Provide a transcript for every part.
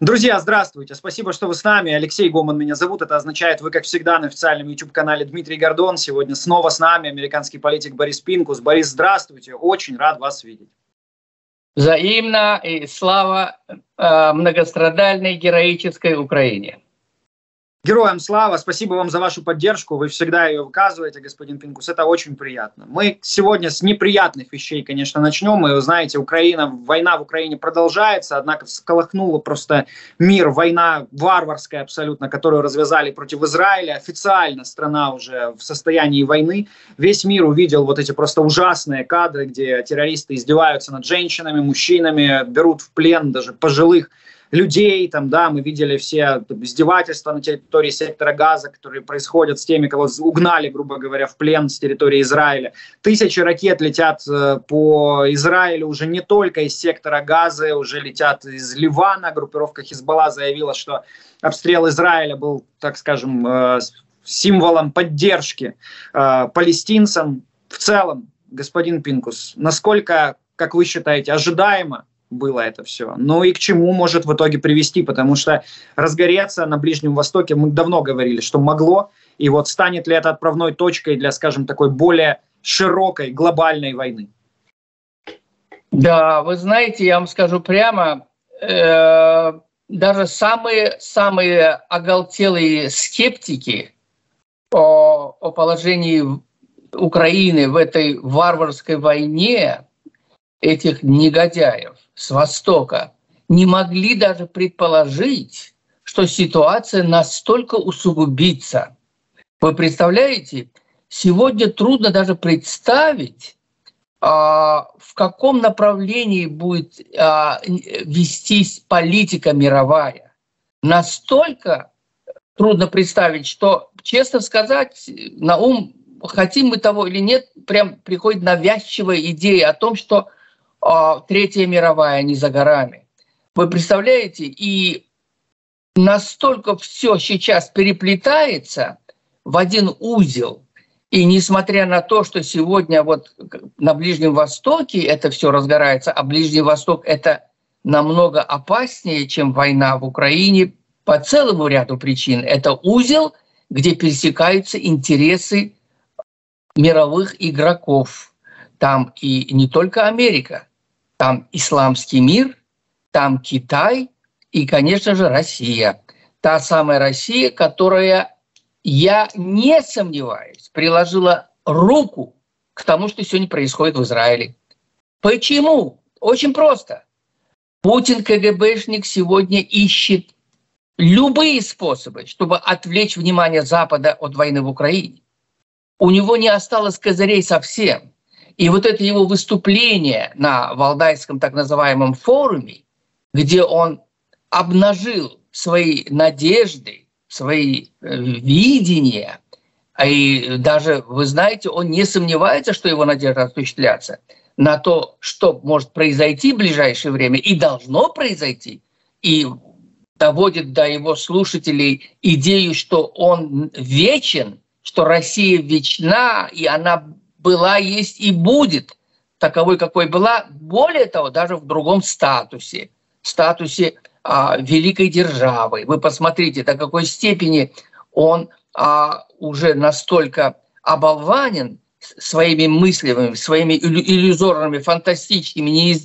Друзья, здравствуйте. Спасибо, что вы с нами. Алексей Гомон меня зовут. Это означает, вы, как всегда, на официальном YouTube-канале Дмитрий Гордон. Сегодня снова с нами американский политик Борис Пинкус. Борис, здравствуйте. Очень рад вас видеть. Взаимно и слава многострадальной героической Украине. Героям слава. Спасибо вам за вашу поддержку. Вы всегда ее указываете, господин Пинкус. Это очень приятно. Мы сегодня с неприятных вещей, конечно, начнем. И, знаете, Украина, война в Украине продолжается, однако всколыхнула просто мир. Война варварская абсолютно, которую развязали против Израиля. Официально страна уже в состоянии войны. Весь мир увидел вот эти просто ужасные кадры, где террористы издеваются над женщинами, мужчинами, берут в плен даже пожилых людей, там, да, мы видели все издевательства на территории сектора Газа, которые происходят с теми, кого угнали, грубо говоря, в плен с территории Израиля. Тысячи ракет летят по Израилю уже не только из сектора Газа, уже летят из Ливана. Группировка Хезболла заявила, что обстрел Израиля был, так скажем, символом поддержки палестинцам. В целом, господин Пинкус, насколько, как вы считаете, ожидаемо было это все? Ну и к чему может в итоге привести? Потому что разгореться на Ближнем Востоке, мы давно говорили, что могло. И вот станет ли это отправной точкой для, скажем, такой более широкой глобальной войны? Да, вы знаете, я вам скажу прямо, даже самые оголтелые скептики о положении Украины в этой варварской войне, этих негодяев с Востока, не могли даже предположить, что ситуация настолько усугубится. Вы представляете, сегодня трудно даже представить, в каком направлении будет вестись политика мировая. Настолько трудно представить, что, честно сказать, на ум, хотим мы того или нет, прям приходит навязчивая идея о том, что Третья мировая не за горами. Вы представляете, и настолько все сейчас переплетается в один узел. И несмотря на то, что сегодня вот на Ближнем Востоке это все разгорается, а Ближний Восток — это намного опаснее, чем война в Украине по целому ряду причин. Это узел, где пересекаются интересы мировых игроков. Там и не только Америка. Там исламский мир, там Китай и, конечно же, Россия. Та самая Россия, которая, я не сомневаюсь, приложила руку к тому, что сегодня происходит в Израиле. Почему? Очень просто. Путин, КГБшник, сегодня ищет любые способы, чтобы отвлечь внимание Запада от войны в Украине. У него не осталось козырей совсем. И вот это его выступление на Валдайском так называемом форуме, где он обнажил свои надежды, свои видения, и даже, вы знаете, он не сомневается, что его надежда осуществляться на то, что может произойти в ближайшее время и должно произойти, и доводит до его слушателей идею, что он вечен, что Россия вечна, и она была, есть и будет таковой, какой была, более того, даже в другом статусе, великой державы. Вы посмотрите, до какой степени он уже настолько оболванен своими мыслями, своими иллюзорными, фантастическими,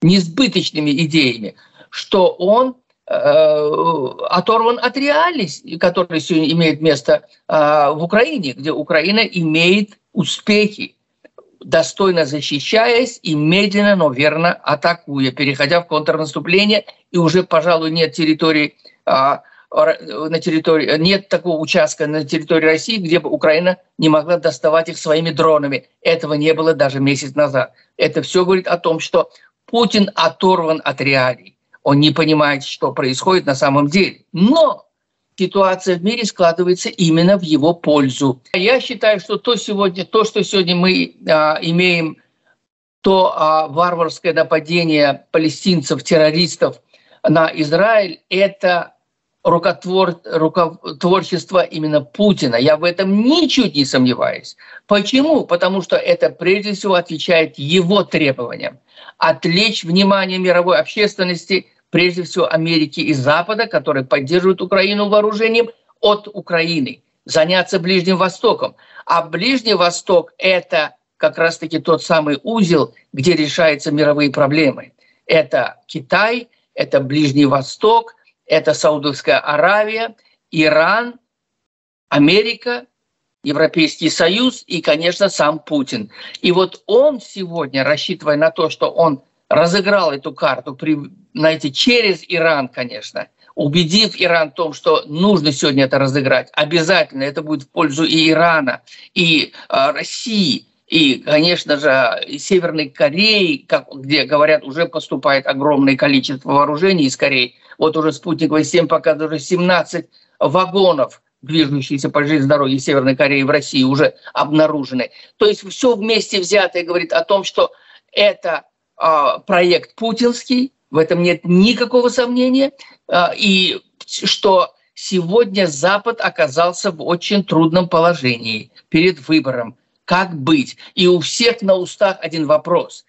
несбыточными идеями, что он оторван от реальности, которая сегодня имеет место в Украине, где Украина имеет успехи, достойно защищаясь и медленно, но верно атакуя, переходя в контрнаступление, и уже, пожалуй, нет территории, нет такого участка на территории России, где бы Украина не могла доставать их своими дронами. Этого не было даже месяц назад. Это все говорит о том, что Путин оторван от реалий. Он не понимает, что происходит на самом деле. Но ситуация в мире складывается именно в его пользу. Я считаю, что то, что сегодня мы имеем, то варварское нападение палестинцев, террористов на Израиль, это руководство именно Путина. Я в этом ничуть не сомневаюсь. Почему? Потому что это прежде всего отвечает его требованиям. Отвлечь внимание мировой общественности прежде всего Америки и Запада, которые поддерживают Украину вооружением от Украины, заняться Ближним Востоком. А Ближний Восток – это как раз-таки тот самый узел, где решаются мировые проблемы. Это Китай, это Ближний Восток, это Саудовская Аравия, Иран, Америка, Европейский Союз и, конечно, сам Путин. И вот он сегодня, рассчитывая на то, что он разыграл эту карту, знаете, через Иран, конечно, убедив Иран в том, что нужно сегодня это разыграть, обязательно это будет в пользу и Ирана, и России, и, конечно же, и Северной Кореи, где, говорят, уже поступает огромное количество вооружений из Кореи. Вот уже спутниковая система показывает, уже 17 вагонов, движущиеся по железной дороге Северной Кореи в России, уже обнаружены. То есть все вместе взятое говорит о том, что это проект путинский, в этом нет никакого сомнения, и что сегодня Запад оказался в очень трудном положении перед выбором. Как быть? И у всех на устах один вопрос.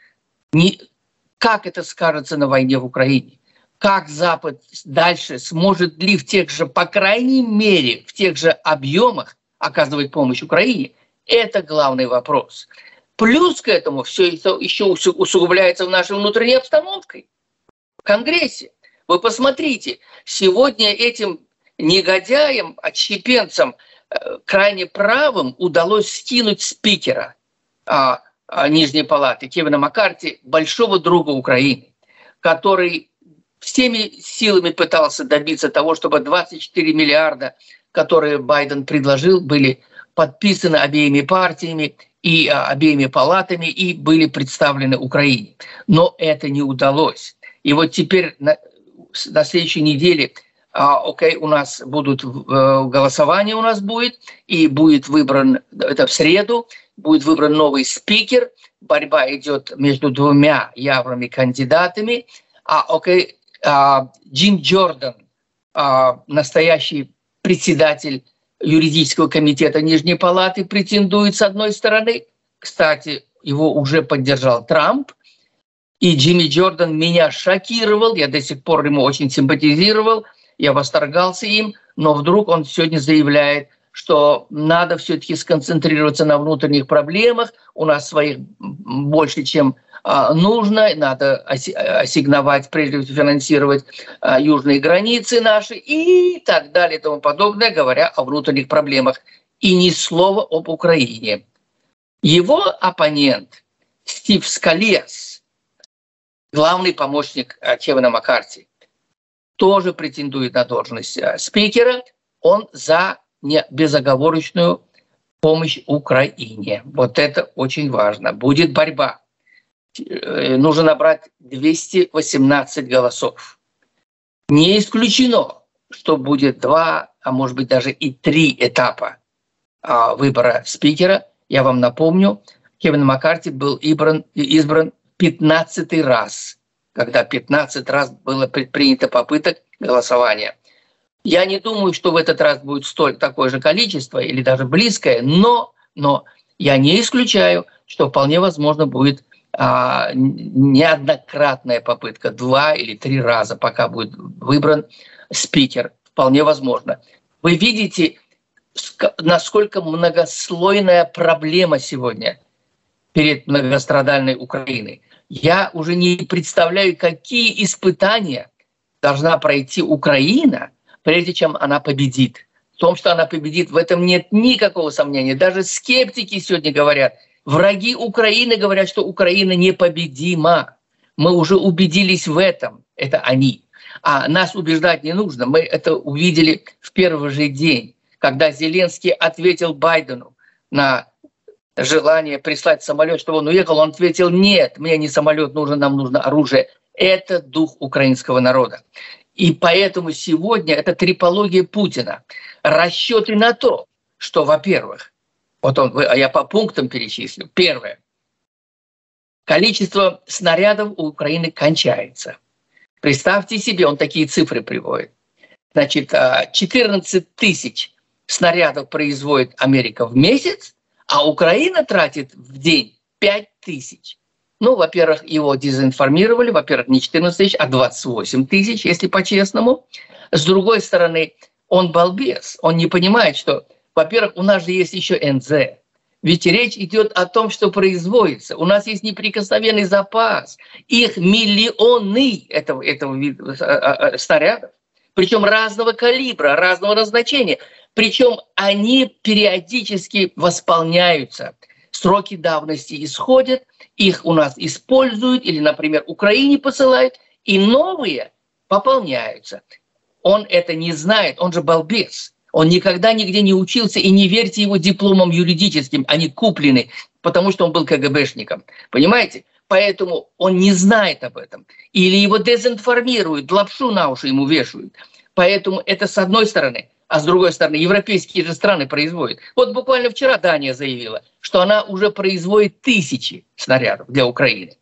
Как это скажется на войне в Украине? Как Запад дальше сможет ли в тех же, по крайней мере, в тех же объемах оказывать помощь Украине? Это главный вопрос. Плюс к этому все это еще усугубляется в нашей внутренней обстановке в Конгрессе. Вы посмотрите, сегодня этим негодяям, отщепенцам, крайне правым удалось скинуть спикера Нижней Палаты Кевина Маккарти, большого друга Украины, который всеми силами пытался добиться того, чтобы 24 миллиарда, которые Байден предложил, были подписаны обеими партиями и обеими палатами и были представлены Украине. Но это не удалось. И вот теперь на следующей неделе у нас будут голосование, и будет выбран, это в среду, будет выбран новый спикер. Борьба идет между двумя явными кандидатами. Джим Джордан, настоящий председатель юридического комитета Нижней Палаты, претендует с одной стороны. Кстати, его уже поддержал Трамп. И Джимми Джордан меня шокировал. Я до сих пор ему очень симпатизировал. Я восторгался им. Но вдруг он сегодня заявляет, что надо все-таки сконцентрироваться на внутренних проблемах. У нас своих больше, чем нужно, надо ассигновать, прежде всего финансировать южные границы наши и так далее и тому подобное, говоря о внутренних проблемах. И ни слова об Украине. Его оппонент Стив Скализ, главный помощник Кевина Маккарти, тоже претендует на должность спикера. Он за безоговорочную помощь Украине. Вот это очень важно. Будет борьба. Нужно набрать 218 голосов. Не исключено, что будет 2, а может быть даже и 3 этапа выбора спикера. Я вам напомню, Кевин Маккарти был избран 15-й раз, когда 15 раз было предпринято попыток голосования. Я не думаю, что в этот раз будет такое же количество или даже близкое, но я не исключаю, что вполне возможно будет неоднократная попытка, 2 или 3 раза, пока будет выбран спикер. Вполне возможно. Вы видите, насколько многослойная проблема сегодня перед многострадальной Украиной. Я уже не представляю, какие испытания должна пройти Украина, прежде чем она победит. В том, что она победит, в этом нет никакого сомнения. Даже скептики сегодня говорят, враги Украины говорят, что Украина непобедима. Мы уже убедились в этом. Это они. А нас убеждать не нужно. Мы это увидели в первый же день, когда Зеленский ответил Байдену на желание прислать самолет, чтобы он уехал. Он ответил: нет, мне не самолет нужен, нам нужно оружие. Это дух украинского народа. И поэтому сегодня это трипология Путина. Расчеты на то, что, во-первых, я по пунктам перечислю. Первое. Количество снарядов у Украины кончается. Представьте себе, он такие цифры приводит. Значит, 14 тысяч снарядов производит Америка в месяц, а Украина тратит в день 5 тысяч. Ну, во-первых, его дезинформировали, во-первых, не 14 тысяч, а 28 тысяч, если по-честному. С другой стороны, он балбес, он не понимает, что, во-первых, у нас же есть еще НЗ. Ведь речь идет о том, что производится. У нас есть неприкосновенный запас. Их миллионы этого вида снарядов. Причем разного калибра, разного назначения. Причем они периодически восполняются. Сроки давности исходят, их у нас используют или, например, Украине посылают, и новые пополняются. Он это не знает, он же балбес. Он никогда нигде не учился, и не верьте его дипломам юридическим, они куплены, потому что он был КГБшником. Понимаете? Поэтому он не знает об этом. Или его дезинформируют, лапшу на уши ему вешают. Поэтому это с одной стороны. А с другой стороны, европейские же страны производят. Вот буквально вчера Дания заявила, что она уже производит тысячи снарядов для Украины.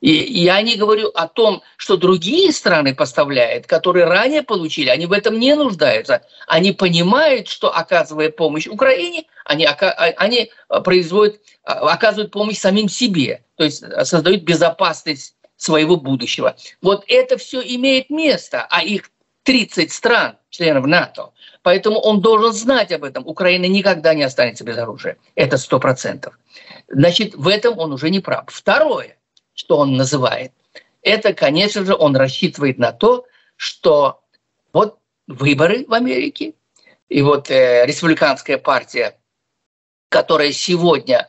И я не говорю о том, что другие страны поставляют, которые ранее получили, они в этом не нуждаются. Они понимают, что оказывая помощь Украине, они оказывают помощь самим себе, то есть создают безопасность своего будущего. Вот это все имеет место, а их 30 стран, членов НАТО. Поэтому он должен знать об этом. Украина никогда не останется без оружия. Это 100%. Значит, в этом он уже не прав. Второе, что он называет, это, конечно же, он рассчитывает на то, что вот выборы в Америке, и вот республиканская партия, которая сегодня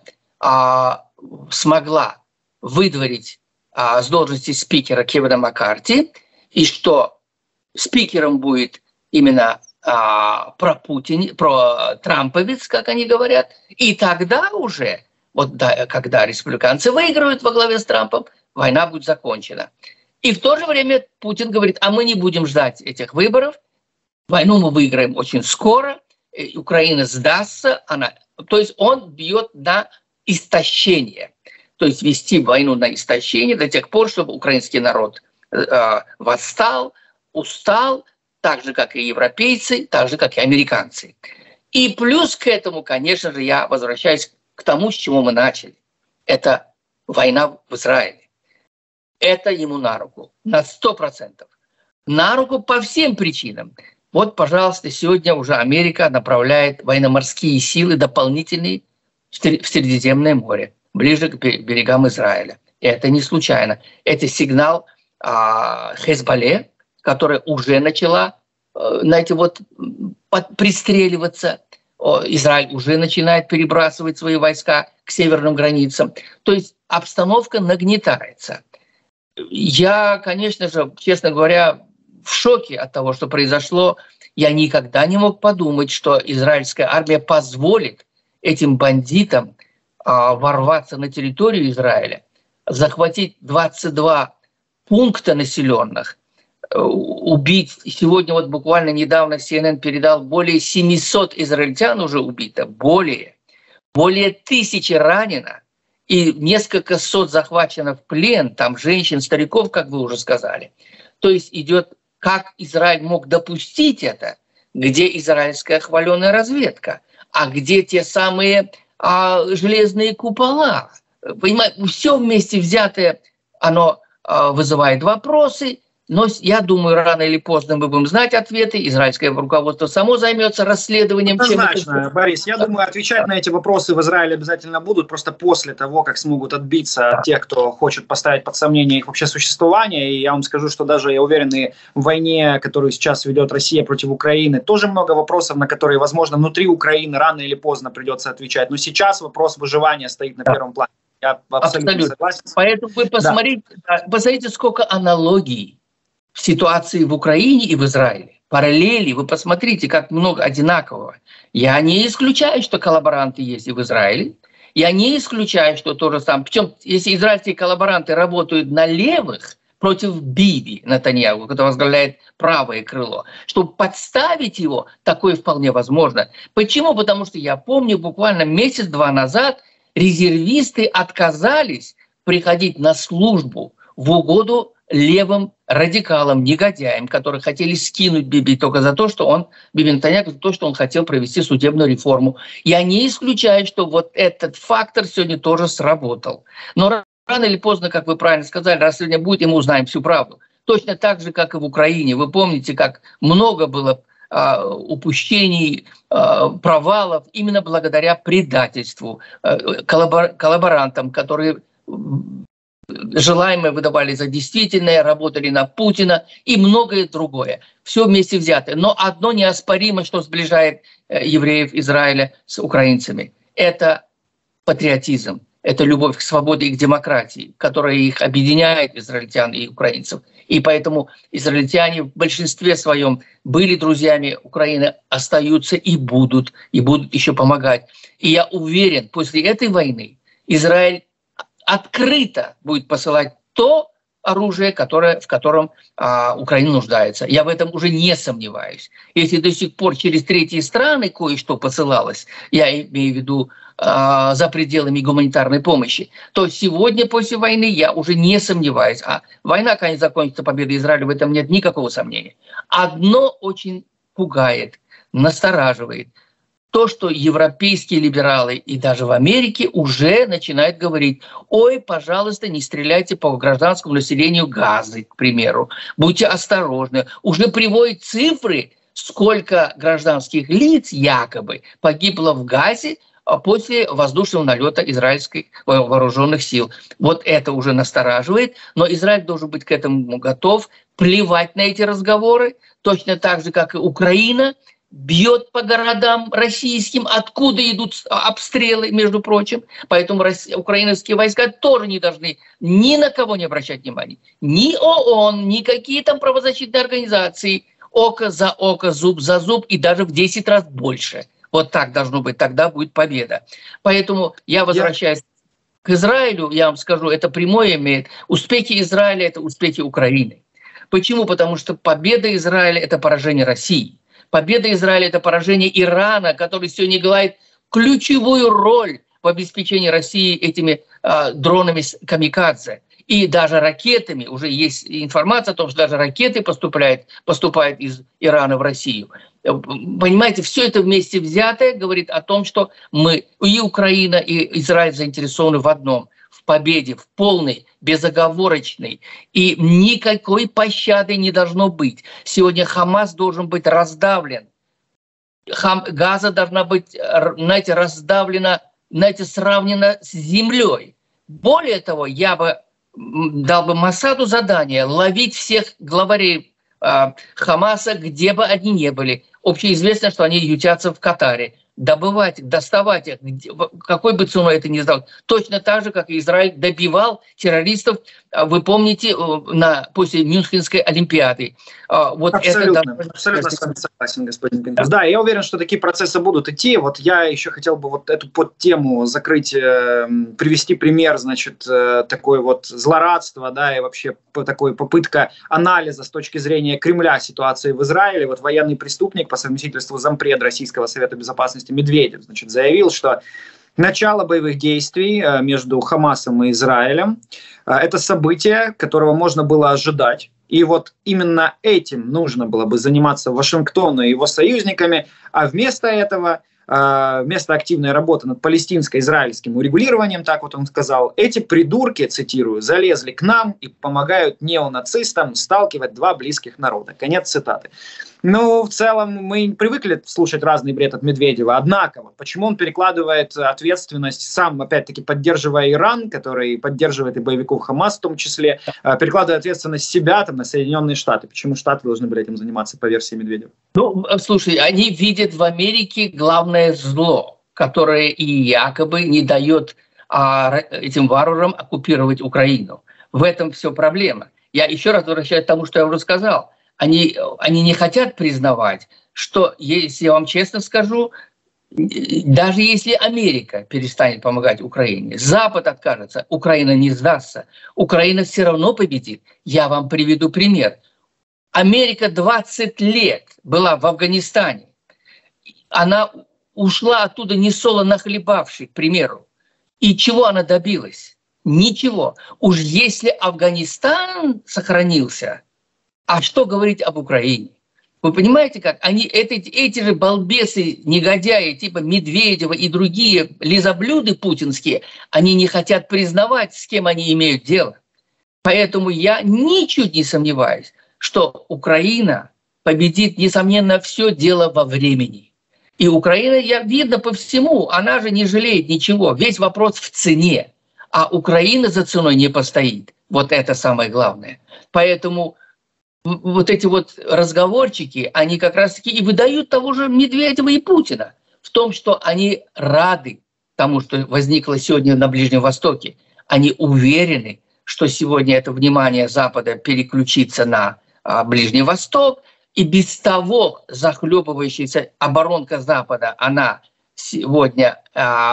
смогла выдворить с должности спикера Кевина Маккарти, и что спикером будет именно про Трамповец, как они говорят, и тогда уже, вот да, когда республиканцы выиграют во главе с Трампом, война будет закончена. И в то же время Путин говорит, а мы не будем ждать этих выборов, войну мы выиграем очень скоро, Украина сдастся, то есть он бьет на истощение, то есть вести войну на истощение до тех пор, чтобы украинский народ восстал, устал, так же, как и европейцы, так же, как и американцы. И плюс к этому, конечно же, я возвращаюсь к тому, с чего мы начали. Это война в Израиле. Это ему на руку, на 100%. На руку по всем причинам. Вот, пожалуйста, сегодня уже Америка направляет военно-морские силы дополнительные в Средиземное море, ближе к берегам Израиля. И это не случайно. Это сигнал Хезболле, которая уже начала, знаете, вот пристреливаться. Израиль уже начинает перебрасывать свои войска к северным границам. То есть обстановка нагнетается. Я, конечно же, честно говоря, в шоке от того, что произошло. Я никогда не мог подумать, что израильская армия позволит этим бандитам ворваться на территорию Израиля, захватить 22 пункта населенных, убить. Сегодня вот буквально недавно CNN передал, более 700 израильтян уже убито, более 1000 ранено и несколько сот захвачено в плен, там женщин, стариков, как вы уже сказали. То есть идет, как Израиль мог допустить это, где израильская хваленая разведка, а где те самые железные купола. Понимаете, все вместе взятое, оно вызывает вопросы. Но я думаю, рано или поздно мы будем знать ответы. Израильское руководство само займется расследованием. Однозначно, Борис. Я думаю, отвечать на эти вопросы в Израиле обязательно будут, просто после того, как смогут отбиться от тех, кто хочет поставить под сомнение их вообще существование. И я вам скажу, что даже, я уверен, и в войне, которую сейчас ведет Россия против Украины, тоже много вопросов, на которые, возможно, внутри Украины рано или поздно придется отвечать. Но сейчас вопрос выживания стоит на первом плане. Я абсолютно согласен. Поэтому вы посмотрите, сколько аналогий в ситуации в Украине и в Израиле, параллели, вы посмотрите, как много одинакового. Я не исключаю, что коллаборанты есть и в Израиле. Я не исключаю, что то же самое. Причем, если израильские коллаборанты работают на левых против Биби Нетаньяху, который возглавляет правое крыло, чтобы подставить его, такое вполне возможно. Почему? Потому что я помню, буквально месяц-два назад резервисты отказались приходить на службу в угоду левым радикалам, негодяям, которые хотели скинуть Биби только за то, что он, Биби Нетаньяху, за то, что он хотел провести судебную реформу. Я не исключаю, что вот этот фактор сегодня тоже сработал. Но Рано или поздно, как вы правильно сказали, расследование будет, и мы узнаем всю правду. Точно так же, как и в Украине. Вы помните, как много было упущений, провалов именно благодаря предательству, коллаборантам, которые желаемое выдавали за действительное, работали на Путина и многое другое. Все вместе взятое. Но одно неоспоримо, что сближает евреев Израиля с украинцами. Это патриотизм, это любовь к свободе и к демократии, которая их объединяет, израильтян и украинцев. И поэтому израильтяне в большинстве своем были друзьями Украины, остаются и будут еще помогать. И я уверен, после этой войны Израиль открыто будет посылать то оружие, в котором Украина нуждается. Я в этом уже не сомневаюсь. Если до сих пор через третьи страны кое-что посылалось, я имею в виду за пределами гуманитарной помощи, то сегодня после войны я уже не сомневаюсь. А война, конечно, закончится победой Израиля, в этом нет никакого сомнения. Одно очень пугает, настораживает. То, что европейские либералы и даже в Америке уже начинают говорить: ой, пожалуйста, не стреляйте по гражданскому населению Газы, к примеру. Будьте осторожны. Уже приводят цифры, сколько гражданских лиц якобы погибло в Газе после воздушного налета израильских вооруженных сил. Вот это уже настораживает, но Израиль должен быть к этому готов, плевать на эти разговоры, точно так же, как и Украина бьет по городам российским, откуда идут обстрелы, между прочим. Поэтому украинские войска тоже не должны ни на кого не обращать внимания. Ни ООН, ни какие там правозащитные организации. Око за око, зуб за зуб и даже в 10 раз больше. Вот так должно быть, тогда будет победа. Поэтому я возвращаюсь к Израилю, я вам скажу, это прямое имеет. Успехи Израиля – это успехи Украины. Почему? Потому что победа Израиля – это поражение России. Победа Израиля – это поражение Ирана, который сегодня играет ключевую роль в обеспечении России этими дронами камикадзе. И даже ракетами, уже есть информация о том, что даже ракеты поступают из Ирана в Россию. Понимаете, все это вместе взятое говорит о том, что мы, и Украина, и Израиль заинтересованы в одном – в победе, в полной, безоговорочной. И никакой пощады не должно быть. Сегодня Хамас должен быть раздавлен. Газа должна быть, знаете, раздавлена, знаете, сравнена с землей. Более того, я бы дал бы Масаду задание ловить всех главарей Хамаса, где бы они ни были. Общеизвестно, что они ютятся в Катаре. Добывать их, доставать их, какой бы ценой это ни сдал. Точно так же, как Израиль добивал террористов, вы помните, после Мюнхенской олимпиады. Вот абсолютно, это... абсолютно с вами согласен, господин Пинкус. Да, я уверен, что такие процессы будут идти. Вот я еще хотел бы вот эту подтему закрыть, привести пример, значит, такое вот злорадство, да, и вообще такой попытка анализа с точки зрения Кремля ситуации в Израиле. Вот военный преступник по совместительству зампред Российского совета безопасности Медведев, значит, заявил, что начало боевых действий между Хамасом и Израилем – это событие, которого можно было ожидать. И вот именно этим нужно было бы заниматься Вашингтону и его союзниками, а вместо этого, вместо активной работы над палестинско-израильским урегулированием, так вот он сказал, эти придурки, цитирую, залезли к нам и помогают неонацистам сталкивать два близких народа. Конец цитаты. Ну, в целом, мы привыкли слушать разный бред от Медведева. Однако, почему он перекладывает ответственность сам, опять-таки, поддерживая Иран, который поддерживает и боевиков Хамас в том числе, перекладывает ответственность себя там, на Соединенные Штаты? Почему Штаты должны были этим заниматься, по версии Медведева? Ну, слушай, они видят в Америке главное зло, которое и якобы не дает этим варварам оккупировать Украину. В этом все проблема. Я еще раз возвращаюсь к тому, что я уже сказал. Они не хотят признавать, что, если я вам честно скажу, даже если Америка перестанет помогать Украине, Запад откажется, Украина не сдастся, Украина все равно победит. Я вам приведу пример. Америка 20 лет была в Афганистане. Она ушла оттуда не солоно хлебавшей, к примеру. И чего она добилась? Ничего. Уж если Афганистан сохранился... А что говорить об Украине? Вы понимаете, как они, эти же балбесы, негодяи, типа Медведева и другие лизоблюды путинские, они не хотят признавать, с кем они имеют дело. Поэтому я ничуть не сомневаюсь, что Украина победит, несомненно, все дело во времени. И Украина, видно по всему, она же не жалеет ничего. Весь вопрос в цене. А Украина за ценой не постоит. Вот это самое главное. Поэтому вот эти вот разговорчики, они как раз-таки и выдают того же Медведева и Путина в том, что они рады тому, что возникло сегодня на Ближнем Востоке. Они уверены, что сегодня это внимание Запада переключится на Ближний Восток, и без того захлебывающаяся оборонка Запада, она сегодня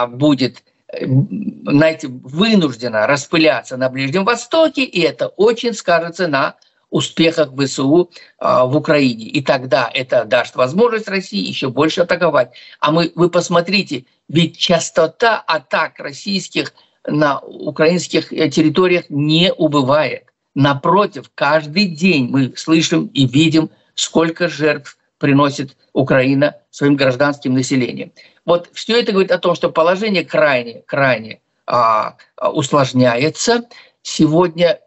будет, знаете, вынуждена распыляться на Ближнем Востоке, и это очень скажется на успехах ВСУ в Украине. И тогда это даст возможность России еще больше атаковать. А вы посмотрите, ведь частота атак российских на украинских территориях не убывает. Напротив, каждый день мы слышим и видим, сколько жертв приносит Украина своим гражданским населением. Вот все это говорит о том, что положение крайне усложняется. Сегодня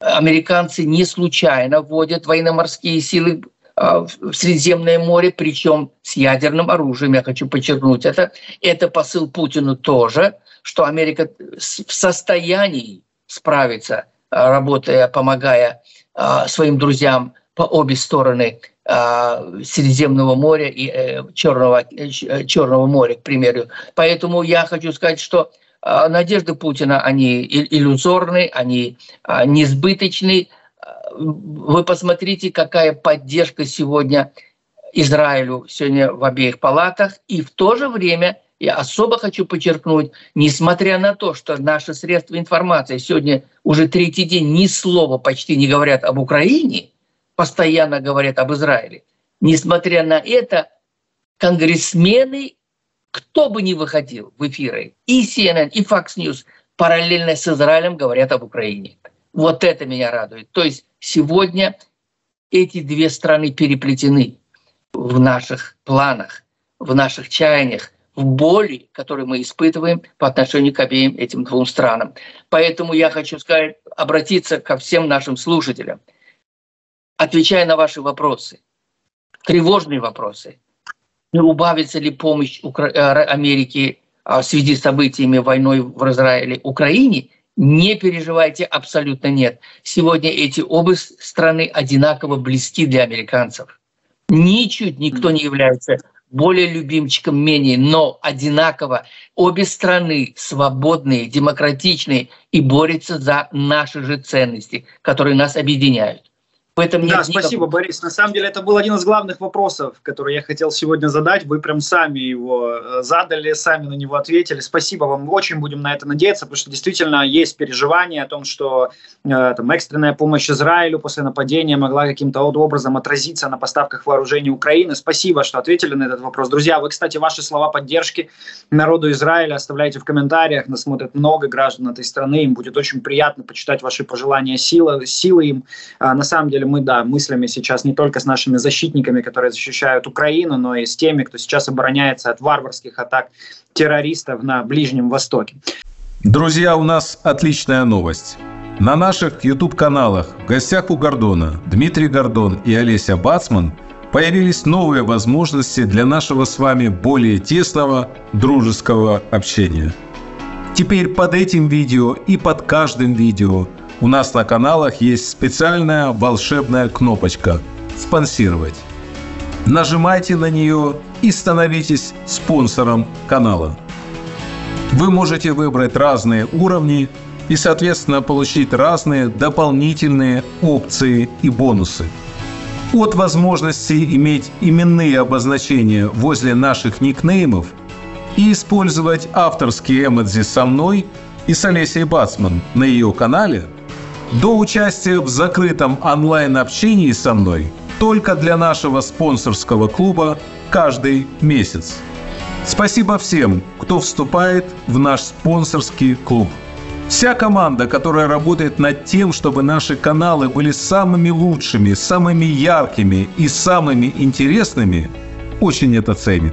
американцы не случайно вводят военно-морские силы в Средиземное море, причем с ядерным оружием, я хочу подчеркнуть это. Это посыл Путину тоже, что Америка в состоянии справиться, работая, помогая своим друзьям по обе стороны Средиземного моря и Черного моря, к примеру. Поэтому я хочу сказать, что надежды Путина, они иллюзорны, они несбыточны. Вы посмотрите, какая поддержка сегодня Израилю сегодня в обеих палатах. И в то же время, я особо хочу подчеркнуть, несмотря на то, что наши средства информации сегодня уже третий день ни слова почти не говорят об Украине, постоянно говорят об Израиле. Несмотря на это, конгрессмены, кто бы ни выходил в эфиры, и CNN, и Fox News, параллельно с Израилем говорят об Украине. Вот это меня радует. То есть сегодня эти две страны переплетены в наших планах, в наших чаяниях, в боли, которую мы испытываем по отношению к обеим этим двум странам. Поэтому я хочу сказать, обратиться ко всем нашим слушателям. Отвечая на ваши вопросы, тревожные вопросы, убавится ли помощь Америки в связи с событиями войной в Израиле Украине, не переживайте, абсолютно нет. Сегодня эти обе страны одинаково близки для американцев. Ничуть никто не является более любимчиком, менее, но одинаково обе страны свободные, демократичные и борются за наши же ценности, которые нас объединяют. Да, спасибо, Борис. На самом деле, это был один из главных вопросов, который я хотел сегодня задать. Вы прям сами его задали, сами на него ответили. Спасибо вам. Очень будем на это надеяться, потому что действительно есть переживания о том, что там, экстренная помощь Израилю после нападения могла каким-то образом отразиться на поставках вооружений Украины. Спасибо, что ответили на этот вопрос. Друзья, вы, кстати, ваши слова поддержки народу Израиля оставляйте в комментариях. Нас смотрят много граждан этой страны. Им будет очень приятно почитать ваши пожелания, силы им. На самом деле, мы, да, мыслями сейчас не только с нашими защитниками, которые защищают Украину, но и с теми, кто сейчас обороняется от варварских атак террористов на Ближнем Востоке. Друзья, у нас отличная новость. На наших YouTube-каналах «В гостях у Гордона» Дмитрий Гордон и Олеся Бацман появились новые возможности для нашего с вами более тесного дружеского общения. Теперь под этим видео и под каждым видео у нас на каналах есть специальная волшебная кнопочка «Спонсировать». Нажимайте на нее и становитесь спонсором канала. Вы можете выбрать разные уровни и, соответственно, получить разные дополнительные опции и бонусы. От возможности иметь именные обозначения возле наших никнеймов и использовать авторские эмодзи со мной и с Олесей Бацман на ее канале, до участия в закрытом онлайн-общении со мной только для нашего спонсорского клуба каждый месяц. Спасибо всем, кто вступает в наш спонсорский клуб. Вся команда, которая работает над тем, чтобы наши каналы были самыми лучшими, самыми яркими и самыми интересными, очень это ценит.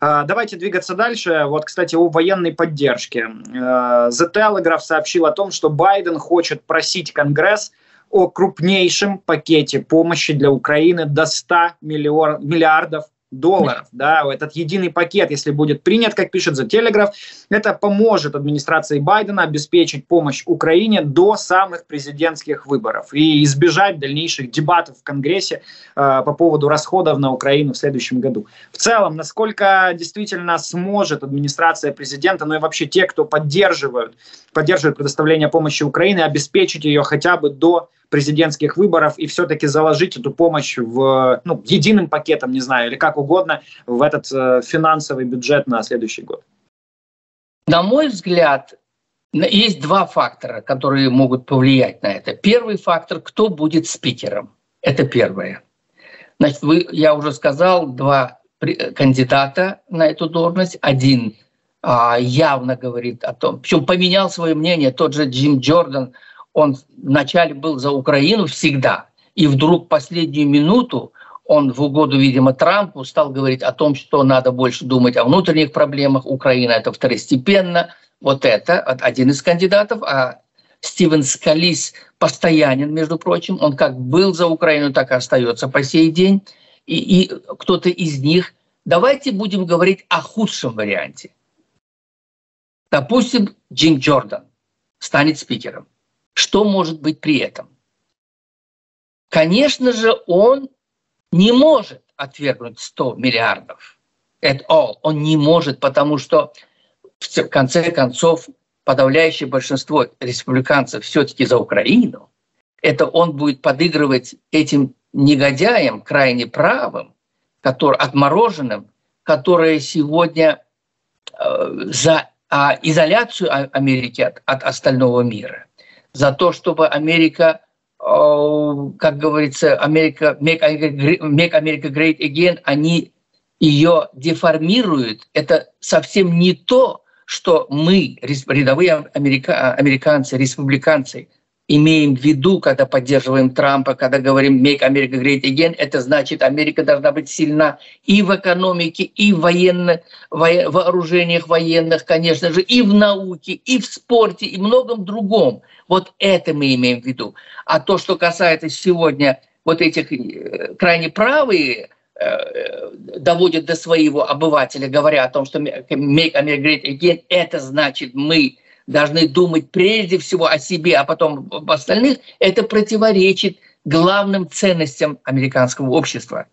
Давайте двигаться дальше. Вот, кстати, о военной поддержке. The Telegraph сообщил о том, что Байден хочет просить Конгресс о крупнейшем пакете помощи для Украины до 100 миллиардов долларов. Да, этот единый пакет, если будет принят, как пишет The Telegraph, это поможет администрации Байдена обеспечить помощь Украине до самых президентских выборов и избежать дальнейших дебатов в Конгрессе по поводу расходов на Украину в следующем году. В целом, насколько действительно сможет администрация президента, ну и вообще те, кто поддерживают предоставление помощи Украине, обеспечить ее хотя бы до президентских выборов и все-таки заложить эту помощь в, ну, единым пакетом, не знаю, или как угодно, в этот финансовый бюджет на следующий год? На мой взгляд, есть два фактора, которые могут повлиять на это. Первый фактор – кто будет спикером. Это первое. Значит, я уже сказал, два кандидата на эту должность. Один явно говорит о том, причем поменял свое мнение, тот же Джим Джордан. Он вначале был за Украину всегда, и вдруг в последнюю минуту он в угоду, видимо, Трампу стал говорить о том, что надо больше думать о внутренних проблемах, Украина это второстепенно. Вот это один из кандидатов, а Стивен Скализ постоянен, между прочим, он как был за Украину, так и остается по сей день. И кто-то из них, давайте будем говорить о худшем варианте. Допустим, Джим Джордан станет спикером. Что может быть при этом? Конечно же, он не может отвергнуть 100 миллиардов. At all. Он не может, потому что в конце концов подавляющее большинство республиканцев все-таки за Украину. Это он будет подыгрывать этим негодяям, крайне правым, отмороженным, которые сегодня за изоляцию Америки от остального мира. За то, чтобы Америка, как говорится, Америка, make America great again, они ее деформируют. Это совсем не то, что мы, рядовые американцы, республиканцы, имеем в виду, когда поддерживаем Трампа, когда говорим make America great again. Это значит, Америка должна быть сильна и в экономике, и в вооружениях военных, конечно же, и в науке, и в спорте, и многом другом. Вот это мы имеем в виду. А то, что касается сегодня вот этих крайне правые, доводят до своего обывателя, говоря о том, что make America great again, это значит мы должны думать прежде всего о себе, а потом об остальных, это противоречит главным ценностям американского общества,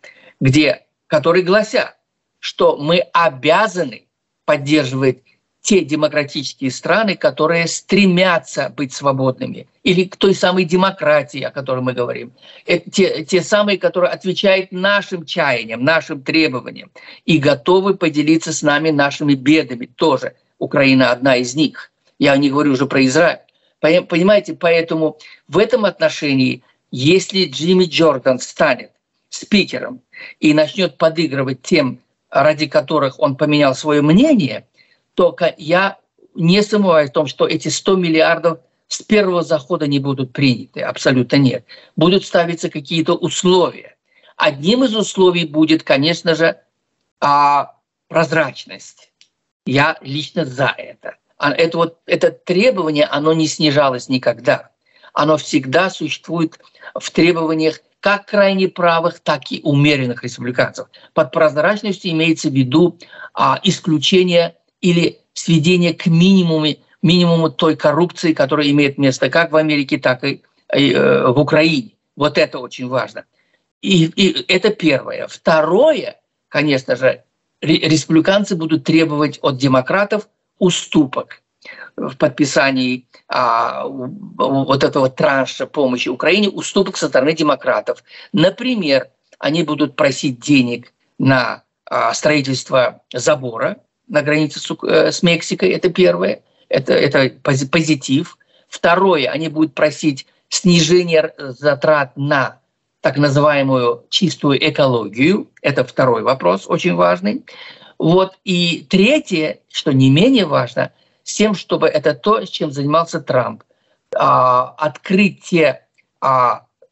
которые гласят, что мы обязаны поддерживать те демократические страны, которые стремятся быть свободными, или к той самой демократии, о которой мы говорим, те самые, которые отвечают нашим чаяниям, нашим требованиям, и готовы поделиться с нами нашими бедами тоже. Украина одна из них. Я не говорю уже про Израиль. Понимаете, поэтому в этом отношении, если Джимми Джордан станет спикером и начнет подыгрывать тем, ради которых он поменял свое мнение, то я не сомневаюсь в том, что эти 100 миллиардов с первого захода не будут приняты. Абсолютно нет. Будут ставиться какие-то условия. Одним из условий будет, конечно же, прозрачность. Я лично за это. Это требование, оно не снижалось никогда. Оно всегда существует в требованиях как крайне правых, так и умеренных республиканцев. Под прозрачностью имеется в виду исключение или сведение к минимуму той коррупции, которая имеет место как в Америке, так и в Украине. Вот это очень важно. И это первое. Второе, конечно же, республиканцы будут требовать от демократов уступок в подписании вот этого транша помощи Украине, уступок со стороны демократов. Например, они будут просить денег на строительство забора на границе с Мексикой, это первое, это позитив. Второе, они будут просить снижение затрат на так называемую чистую экологию. Это второй вопрос, очень важный. Вот. И третье, что не менее важно, с тем, чтобы это то, чем занимался Трамп. Открыть те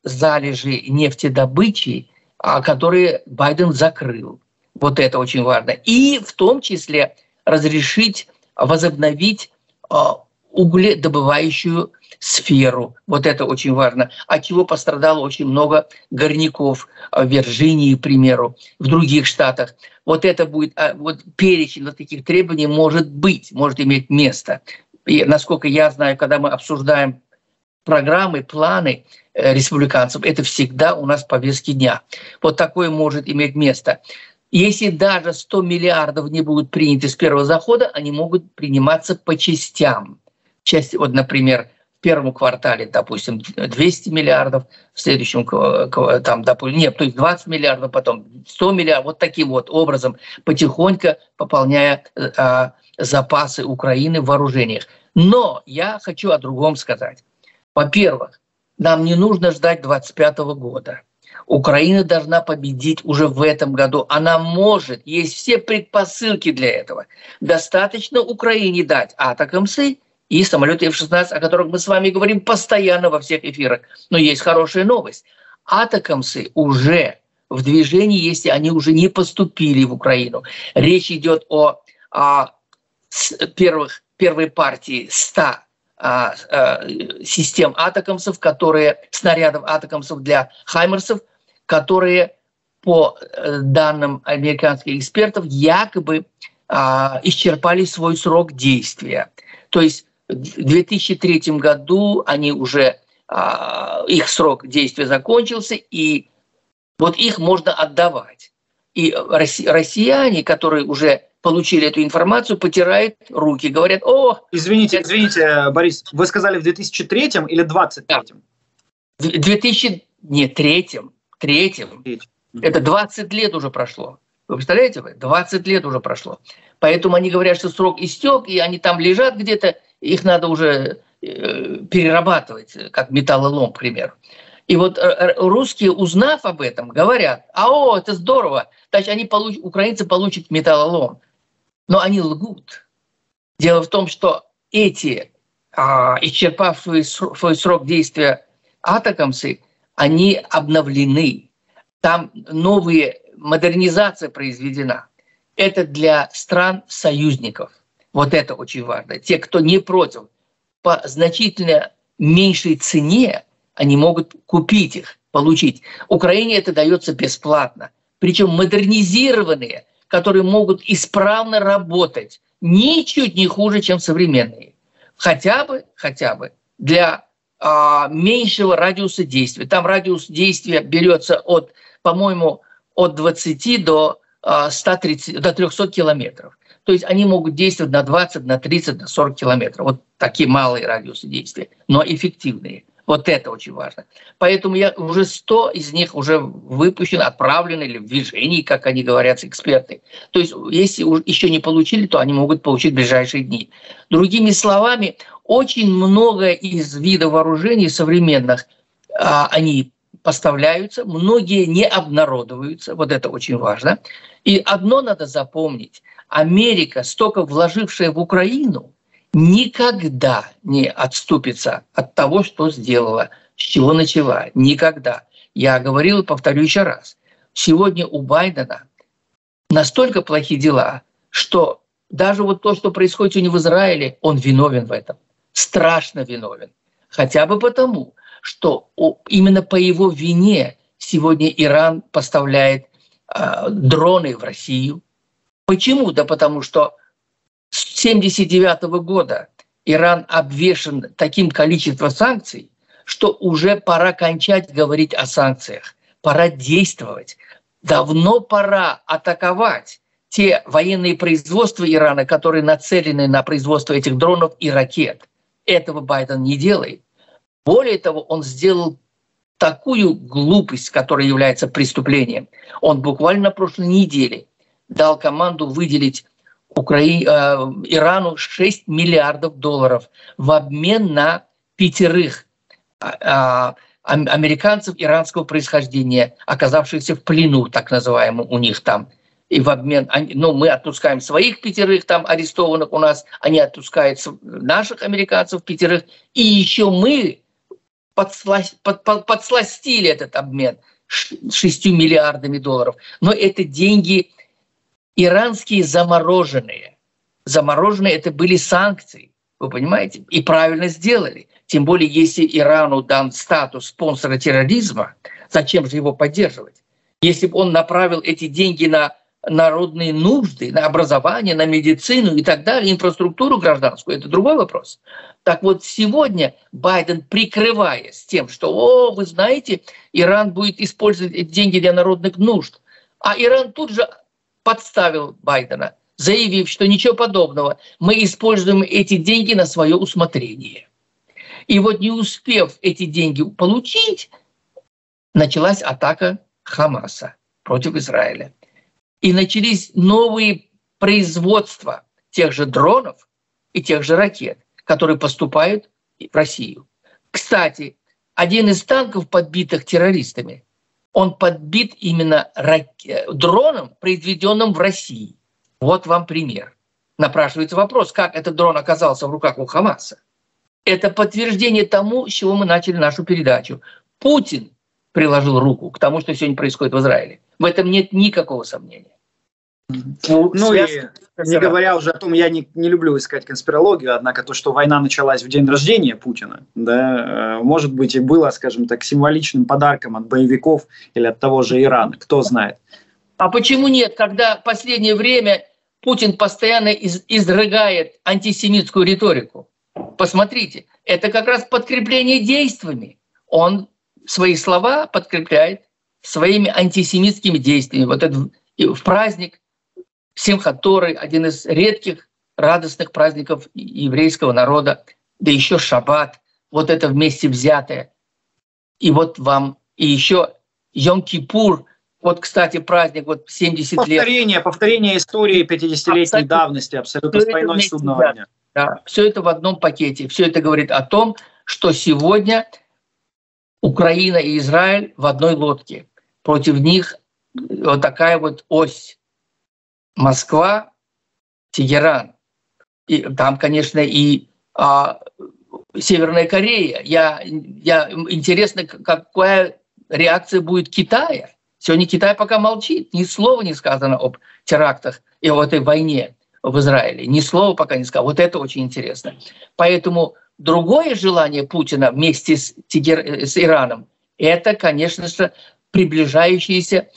залежи нефтедобычи, которые Байден закрыл. Вот это очень важно. И в том числе разрешить возобновить угледобывающую сферу. Вот это очень важно. От чего пострадало очень много горняков в Вирджинии, к примеру, в других штатах. Вот это будет, вот перечень вот таких требований может быть, может иметь место. И, насколько я знаю, когда мы обсуждаем программы, планы республиканцев, это всегда у нас в повестке дня. Вот такое может иметь место. Если даже 100 миллиардов не будут приняты с первого захода, они могут приниматься по частям. Часть, вот, например, в первом квартале, допустим, 200 миллиардов, в следующем, там, допустим, нет, то есть 20 миллиардов, потом 100 миллиардов, вот таким вот образом, потихоньку пополняя запасы Украины в вооружениях. Но я хочу о другом сказать. Во-первых, нам не нужно ждать 2025 года. Украина должна победить уже в этом году. Она может, есть все предпосылки для этого. Достаточно Украине дать атакамсы и самолеты F-16, о которых мы с вами говорим постоянно во всех эфирах. Но есть хорошая новость. Атакамсы уже в движении, если они уже не поступили в Украину. Речь идет о первой партии 100 систем атакамсов, которые, снарядов атакамсов для хаймерсов, которые, по данным американских экспертов, якобы исчерпали свой срок действия. То есть в 2003 году они уже, их срок действия закончился, и вот их можно отдавать. И россияне, которые уже получили эту информацию, потирают руки, говорят, о... Извините, Борис, вы сказали в 2003 или 2023? Да. 2003. Это 20 лет уже прошло. Вы представляете, 20 лет уже прошло. Поэтому они говорят, что срок истек, и они там лежат где-то, их надо уже перерабатывать, как металлолом, к примеру. И вот русские, узнав об этом, говорят, это здорово, значит, украинцы получат металлолом. Но они лгут. Дело в том, что эти, исчерпавшие свой срок действия атакамсы, они обновлены. Там новая модернизация произведена. Это для стран-союзников. Вот это очень важно. Те, кто не против, по значительно меньшей цене они могут купить их, получить. Украине это дается бесплатно. Причем модернизированные, которые могут исправно работать, ничуть не хуже, чем современные. Хотя бы для меньшего радиуса действия. Там радиус действия берется от, по-моему, от 20 до, 130, до 300 километров. То есть они могут действовать на 20, на 30, на 40 километров. Вот такие малые радиусы действия, но эффективные. Вот это очень важно. Поэтому я уже 100 из них уже выпущены, отправлены или в движении, как они говорят, эксперты. То есть если еще не получили, то они могут получить в ближайшие дни. Другими словами, очень много из видов вооружений современных, они поставляются, многие не обнародовываются. Вот это очень важно. И одно надо запомнить. Америка, столько вложившая в Украину, никогда не отступится от того, что сделала, с чего начала. Никогда. Я говорил и повторю еще раз. Сегодня у Байдена настолько плохие дела, что даже вот то, что происходит у него в Израиле, он виновен в этом. Страшно виновен. Хотя бы потому, что именно по его вине сегодня Иран поставляет дроны в Россию. Почему? Да потому что с 1979 года Иран обвешен таким количеством санкций, что уже пора кончать говорить о санкциях. Пора действовать. Давно пора атаковать те военные производства Ирана, которые нацелены на производство этих дронов и ракет. Этого Байден не делает. Более того, он сделал такую глупость, которая является преступлением. Он буквально на прошлой неделе дал команду выделить Ирану $6 миллиардов в обмен на 5 американцев иранского происхождения, оказавшихся в плену, так называемом, у них там. И в обмен, мы отпускаем своих 5 там арестованных у нас, они отпускают наших американцев 5, и еще мы подсластили этот обмен 6 миллиардами долларов. Но это деньги иранские замороженные. Замороженные это были санкции, вы понимаете, и правильно сделали. Тем более, если Ирану дан статус спонсора терроризма, зачем же его поддерживать? Если бы он направил эти деньги на народные нужды, на образование, на медицину и так далее, инфраструктуру гражданскую, это другой вопрос. Так вот, сегодня Байден, прикрываясь тем, что, вы знаете, Иран будет использовать эти деньги для народных нужд, а Иран тут же подставил Байдена, заявив, что ничего подобного, мы используем эти деньги на свое усмотрение. И вот не успев эти деньги получить, началась атака Хамаса против Израиля. И начались новые производства тех же дронов и тех же ракет, которые поступают в Россию. Кстати, один из танков, подбитых террористами, он подбит именно дроном, произведенным в России. Вот вам пример. Напрашивается вопрос, как этот дрон оказался в руках у Хамаса. Это подтверждение тому, с чего мы начали нашу передачу. Путин приложил руку к тому, что сегодня происходит в Израиле. В этом нет никакого сомнения. Не говоря уже о том, я не люблю искать конспирологию, однако то, что война началась в день рождения Путина, да, может быть и было, скажем так, символичным подарком от боевиков или от того же Ирана, кто знает. А почему нет, когда в последнее время Путин постоянно изрыгает антисемитскую риторику? Посмотрите, это как раз подкрепление действиями. Он свои слова подкрепляет своими антисемитскими действиями. Вот это в праздник Симхат Торы, один из редких радостных праздников еврейского народа, да еще Шаббат, вот это вместе взятое. И вот вам, и еще Йом-Кипур, вот, кстати, праздник, вот 70 лет. Повторение истории 50-летней давности, абсолютно спойной судного дня. Да, все это в одном пакете. Все это говорит о том, что сегодня Украина и Израиль в одной лодке. Против них вот такая вот ось. Москва, Тегеран. И там, конечно, и Северная Корея. Интересно, какая реакция будет Китая. Сегодня Китай пока молчит. Ни слова не сказано об терактах и об этой войне в Израиле. Ни слова пока не сказано. Вот это очень интересно. Поэтому другое желание Путина вместе с Ираном – это, конечно же, приближающиеся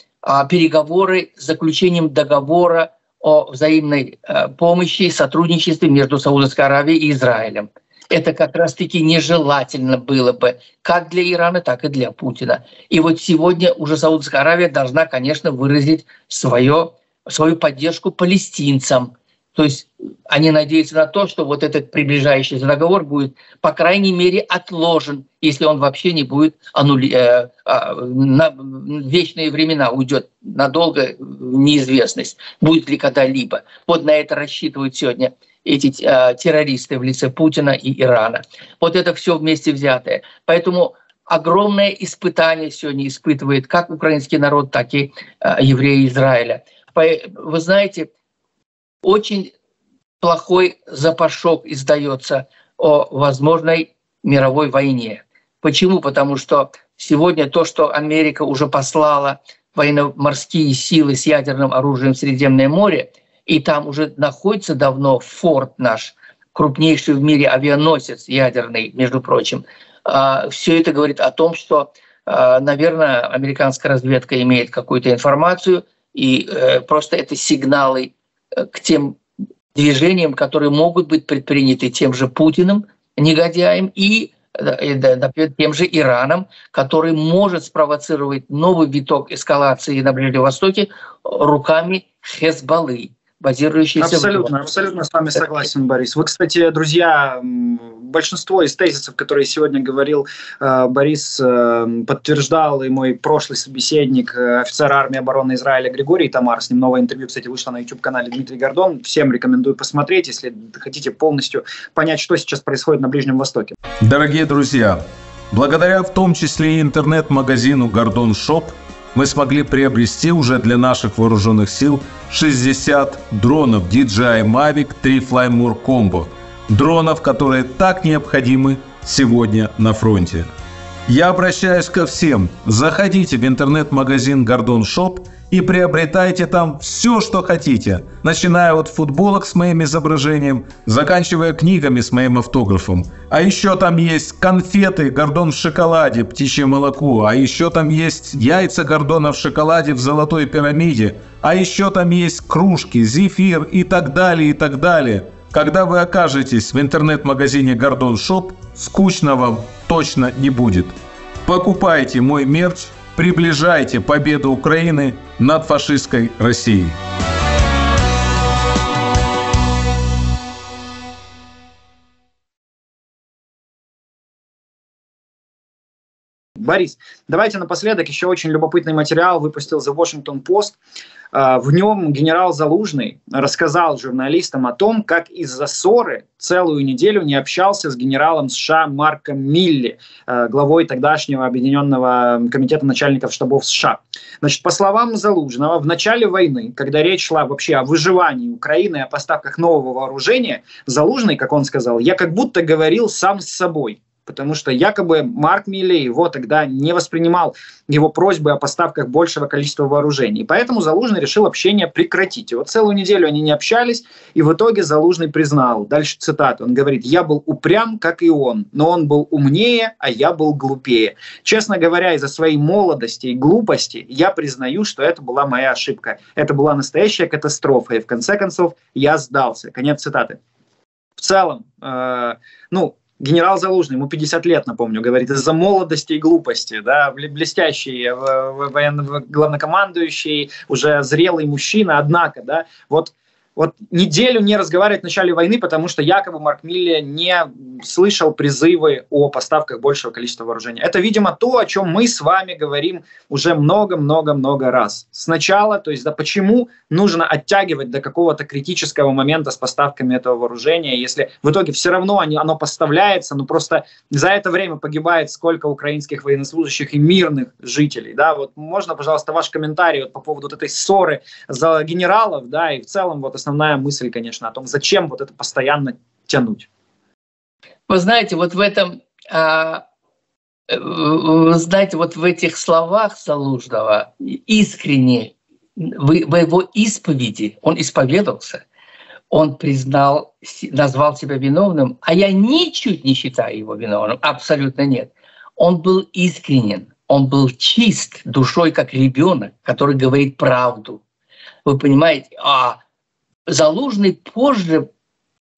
переговоры с заключением договора о взаимной помощи и сотрудничестве между Саудовской Аравией и Израилем. Это как раз-таки нежелательно было бы как для Ирана, так и для Путина. И вот сегодня уже Саудовская Аравия должна, конечно, выразить свою поддержку палестинцам. То есть они надеются на то, что вот этот приближающийся договор будет, по крайней мере, отложен, если он вообще не будет на вечные времена, уйдет надолго в неизвестность, будет ли когда-либо. Вот на это рассчитывают сегодня эти террористы в лице Путина и Ирана. Вот это все вместе взятое. Поэтому огромное испытание сегодня испытывает как украинский народ, так и евреи Израиля. Вы знаете, очень плохой запашок издается о возможной мировой войне. Почему? Потому что сегодня то, что Америка уже послала военно-морские силы с ядерным оружием в Средиземное море, и там уже находится давно форт наш, крупнейший в мире авианосец ядерный, между прочим, все это говорит о том, что, наверное, американская разведка имеет какую-то информацию, и просто это сигналы к тем движениям, которые могут быть предприняты тем же Путиным, негодяем, и тем же Ираном, который может спровоцировать новый виток эскалации на Ближнем Востоке руками Хезболлы, базирующейся... Абсолютно с вами согласен, Борис. Вы, кстати, друзья, большинство из тезисов, которые сегодня говорил Борис, подтверждал и мой прошлый собеседник, офицер армии обороны Израиля Григорий Тамар. С ним новое интервью, кстати, вышло на YouTube-канале Дмитрий Гордон. Всем рекомендую посмотреть, если хотите полностью понять, что сейчас происходит на Ближнем Востоке. Дорогие друзья, Благодаря в том числе и интернет-магазину «Гордон Шоп» мы смогли приобрести уже для наших вооруженных сил 60 дронов DJI Mavic 3 Flymore Combo, дронов, которые так необходимы сегодня на фронте. Я обращаюсь ко всем. Заходите в интернет-магазин «Гордон Шоп» и приобретайте там все, что хотите, начиная от футболок с моим изображением, заканчивая книгами с моим автографом. А еще там есть конфеты «Гордон в шоколаде», «Птичье молоко», а еще там есть яйца «Гордона в шоколаде» в «Золотой пирамиде», а еще там есть кружки, зефир и так далее, и так далее. Когда вы окажетесь в интернет-магазине «Гордон Шоп», скучно вам точно не будет. Покупайте мой мерч, приближайте победу Украины над фашистской Россией. Борис, давайте напоследок еще очень любопытный материал выпустил The Washington Post. В нем генерал Залужный рассказал журналистам о том, как из-за ссоры целую неделю не общался с генералом США Марком Милли, главой тогдашнего Объединенного комитета начальников штабов США. Значит, по словам Залужного, в начале войны, когда речь шла вообще о выживании Украины, о поставках нового вооружения, Залужный, как он сказал, «я как будто говорил сам с собой». Потому что якобы Марк Милли его тогда не воспринимал, его просьбы о поставках большего количества вооружений. И поэтому Залужный решил общение прекратить. И вот целую неделю они не общались, и в итоге Залужный признал. Дальше цитата. Он говорит, «Я был упрям, как и он, но он был умнее, а я был глупее. Честно говоря, из-за своей молодости и глупости я признаю, что это была моя ошибка. Это была настоящая катастрофа, и в конце концов я сдался». Конец цитаты. В целом, генерал Залужный, ему 50 лет, напомню, говорит, из-за молодости и глупости, да, блестящий главнокомандующий, уже зрелый мужчина, однако, да, вот неделю не разговаривает в начале войны, потому что якобы Марк Милли не слышал призывы о поставках большего количества вооружения. Это, видимо, то, о чем мы с вами говорим уже много-много-много раз. Сначала, то есть, да, почему нужно оттягивать до какого-то критического момента с поставками этого вооружения, если в итоге все равно оно поставляется, но просто за это время погибает сколько украинских военнослужащих и мирных жителей. Да? Вот можно, пожалуйста, ваш комментарий по поводу этой ссоры за генералов, да, и в целом вот основная мысль, конечно, о том, зачем вот это постоянно тянуть. Вы знаете, вот в этом, вот в этих словах Залужного искренне, в его исповеди, он исповедовался, он признал, назвал себя виновным, а я ничуть не считаю его виновным, абсолютно нет. Он был искренен, он был чист душой, как ребенок, который говорит правду. Вы понимаете, Залужный позже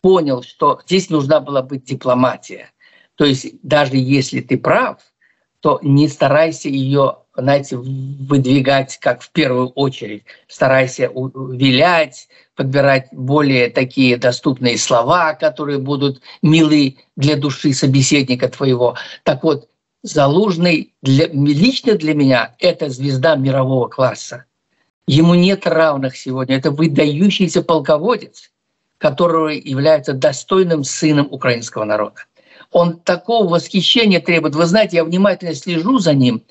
понял, что здесь нужна была быть дипломатия. То есть даже если ты прав, то не старайся ее, знаете, выдвигать как в первую очередь. Старайся вилять, подбирать более такие доступные слова, которые будут милы для души собеседника твоего. Так вот, Залужный лично для меня – это звезда мирового класса. Ему нет равных сегодня. Это выдающийся полководец, который является достойным сыном украинского народа. Он такого восхищения требует. Вы знаете, я внимательно слежу за ним,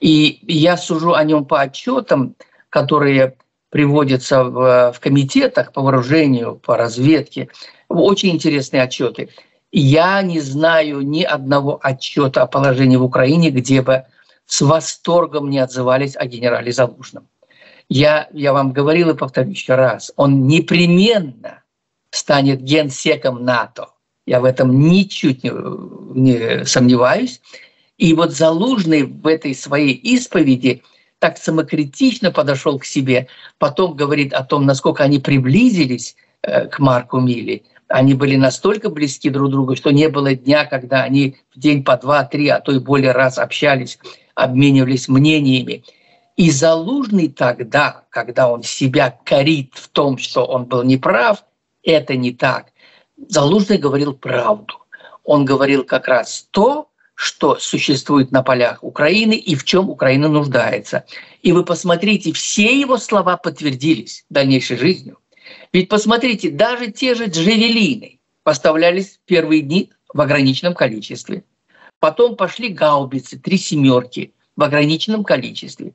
и я сужу о нем по отчетам, которые приводятся в комитетах по вооружению, по разведке. Очень интересные отчеты. Я не знаю ни одного отчета о положении в Украине, где бы с восторгом не отзывались о генерале Залужном. Я вам говорил и повторю еще раз, он непременно станет генсеком НАТО. Я в этом ничуть не сомневаюсь. И вот Залужный в этой своей исповеди так самокритично подошел к себе, потом говорит о том, насколько они приблизились к Марку Милли. Они были настолько близки друг к другу, что не было дня, когда они в день по 2-3, а то и более раз общались, обменивались мнениями. И Залужный тогда, когда он себя корит в том, что он был неправ, это не так. Залужный говорил правду. Он говорил как раз то, что существует на полях Украины и в чем Украина нуждается. И вы посмотрите, все его слова подтвердились дальнейшей жизнью. Ведь посмотрите, даже те же джавелины поставлялись в первые дни в ограниченном количестве. Потом пошли гаубицы, 3 «семерки» в ограниченном количестве.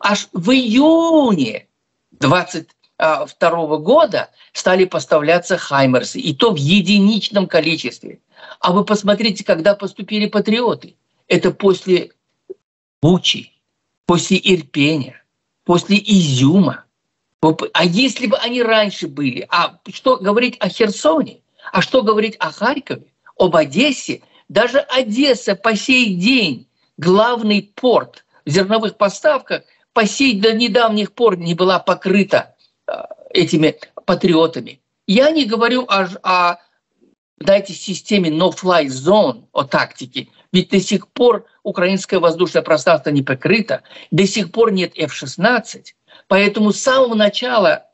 Аж в июне 22 года стали поставляться «Хаймерсы», и то в единичном количестве. А вы посмотрите, когда поступили «Патриоты». Это после Бучи, после Ирпеня, после Изюма. А если бы они раньше были? А что говорить о Херсоне? А что говорить о Харькове, об Одессе? Даже Одесса по сей день, главный порт в зерновых поставках, по сей до недавних пор не была покрыта этими патриотами. Я не говорю о системе no-fly zone, о тактике. Ведь до сих пор украинское воздушное пространство не покрыто, до сих пор нет F-16. Поэтому с самого начала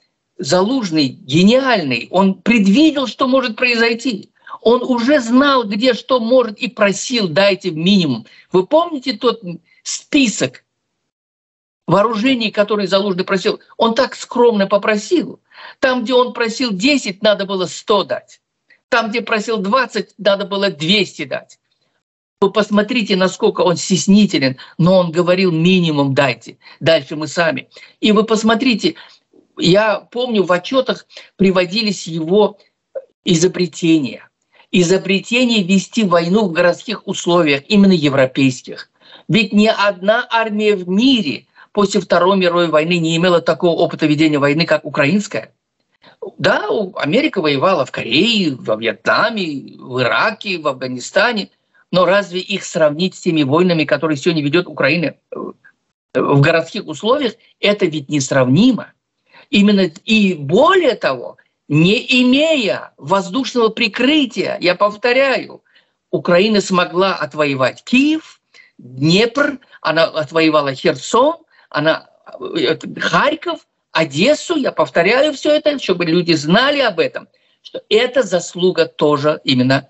Залужный, гениальный, он предвидел, что может произойти. Он уже знал, где что может, и просил: дайте минимум. Вы помните тот список вооружений, который Залужный просил? Он так скромно попросил. Там, где он просил 10, надо было 100 дать. Там, где просил 20, надо было 200 дать. Вы посмотрите, насколько он стеснителен, но он говорил: минимум дайте, дальше мы сами. И вы посмотрите, я помню, в отчетах приводились его изобретения. Изобретение вести войну в городских условиях, именно европейских. Ведь ни одна армия в мире после Второй мировой войны не имела такого опыта ведения войны, как украинская. Да, Америка воевала в Корее, во Вьетнаме, в Ираке, в Афганистане, но разве их сравнить с теми войнами, которые сегодня ведет Украина в городских условиях? Это ведь несравнимо. Именно, и более того, не имея воздушного прикрытия, я повторяю, Украина смогла отвоевать Киев, Днепр, она отвоевала Херсон, она Харьков, Одессу, я повторяю все это, чтобы люди знали об этом, что это заслуга тоже именно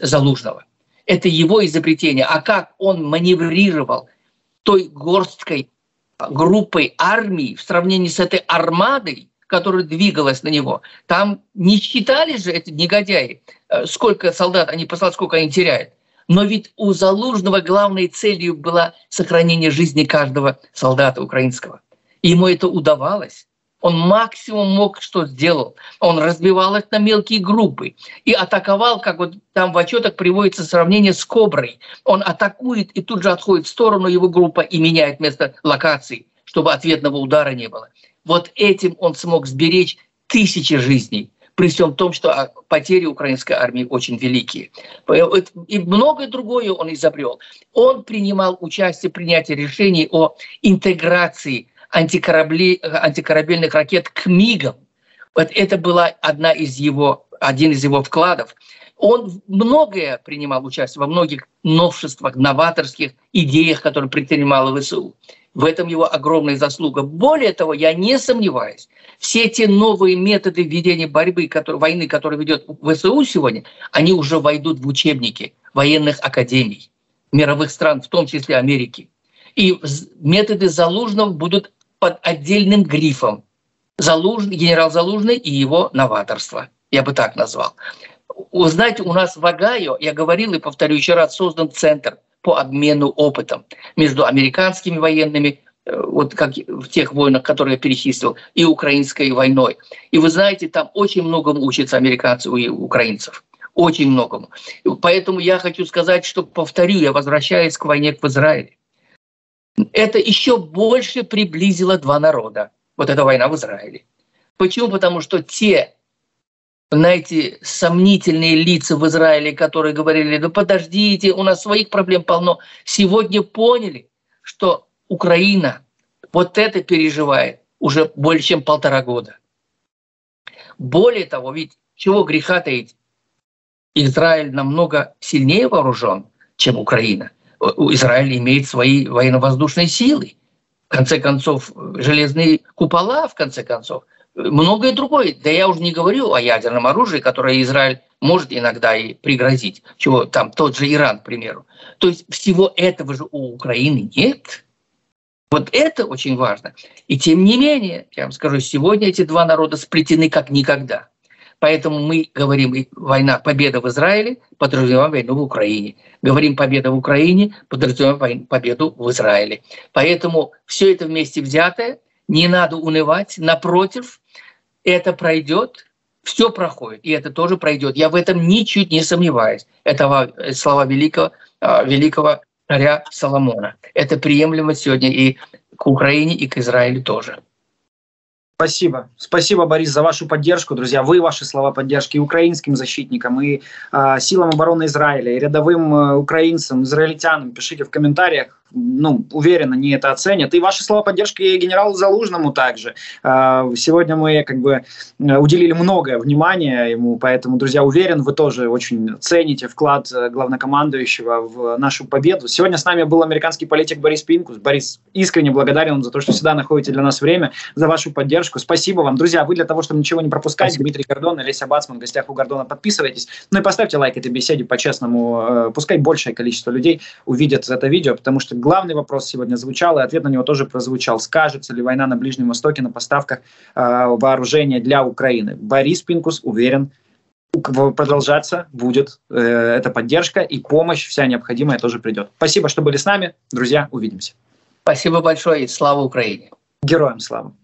Залужного. Это его изобретение. А как он маневрировал той горсткой группой армий в сравнении с этой армадой, которая двигалась на него. Там не считали же эти негодяи, сколько солдат они посылают, сколько они теряют. Но ведь у Залужного главной целью было сохранение жизни каждого солдата украинского. И ему это удавалось. Он максимум мог, что сделал. Он разбивал их на мелкие группы и атаковал, как вот там в отчетах приводится сравнение с «Коброй». Он атакует и тут же отходит в сторону его группа и меняет место локации, чтобы ответного удара не было. Вот этим он смог сберечь тысячи жизней, при всем том, что потери украинской армии очень великие. И многое другое он изобрел. Он принимал участие в принятии решений о интеграции антикорабельных ракет к МИГам. Вот это была один из его вкладов. Он многое принимал участие во многих новшествах, новаторских идеях, которые предпринимала ВСУ. В этом его огромная заслуга. Более того, я не сомневаюсь, все те новые методы ведения борьбы, войны, которые ведет ВСУ сегодня, они уже войдут в учебники военных академий мировых стран, в том числе Америки. И методы Залужного будут под отдельным грифом. Генерал Залужный и его новаторство. Я бы так назвал. Вы знаете, у нас в Огайо, я говорил и повторю еще раз, создан центр по обмену опытом между американскими военными, вот как в тех войнах, которые я перечислил, и украинской войной. И вы знаете, там очень многому учатся американцы и украинцев. Очень многому. Поэтому я хочу сказать, что, повторю, я возвращаюсь к войне в Израиле. Это еще больше приблизило два народа. Вот эта война в Израиле. Почему? Потому что те, знаете, сомнительные лица в Израиле, которые говорили: да подождите, у нас своих проблем полно, сегодня поняли, что Украина вот это переживает уже больше, чем 1,5 года. Более того, ведь чего греха таить, Израиль намного сильнее вооружен, чем Украина. Израиль имеет свои военно-воздушные силы, в конце концов, железные купола, в конце концов, многое другое. Да я уже не говорю о ядерном оружии, которое Израиль может иногда и пригрозить, чего там тот же Иран, к примеру. То есть всего этого же у Украины нет. Вот это очень важно. И тем не менее, я вам скажу, сегодня эти два народа сплетены как никогда. Поэтому мы говорим «война, победа в Израиле», подразумеваем войну в Украине. Говорим «победа в Украине», подразумеваем победу в Израиле. Поэтому все это вместе взятое, не надо унывать, напротив, это пройдет, все проходит, и это тоже пройдет. Я в этом ничуть не сомневаюсь. Это слова великого царя Соломона. Это приемлемо сегодня и к Украине, и к Израилю тоже. Спасибо. Спасибо, Борис, за вашу поддержку, друзья. Вы, ваши слова поддержки и украинским защитникам, и силам обороны Израиля, и рядовым украинцам, израильтянам. Пишите в комментариях. Ну, уверен, они это оценят. И ваши слова поддержки и генералу Залужному также. Сегодня мы как бы уделили многое внимания ему, поэтому, друзья, уверен, вы тоже очень цените вклад главнокомандующего в нашу победу. Сегодня с нами был американский политик Борис Пинкус. Борис, искренне благодарен за то, что всегда находите для нас время, за вашу поддержку. Спасибо вам, друзья. Вы для того, чтобы ничего не пропускать, спасибо. Дмитрий Гордон и Леся Бацман в гостях у Гордона. Подписывайтесь. Ну и поставьте лайк этой беседе по-честному. Пускай большее количество людей увидят это видео, потому что главный вопрос сегодня звучал, и ответ на него тоже прозвучал. Скажется ли война на Ближнем Востоке на поставках вооружения для Украины? Борис Пинкус уверен, продолжаться будет эта поддержка, и помощь вся необходимая тоже придет. Спасибо, что были с нами. Друзья, увидимся. Спасибо большое и слава Украине. Героям слава.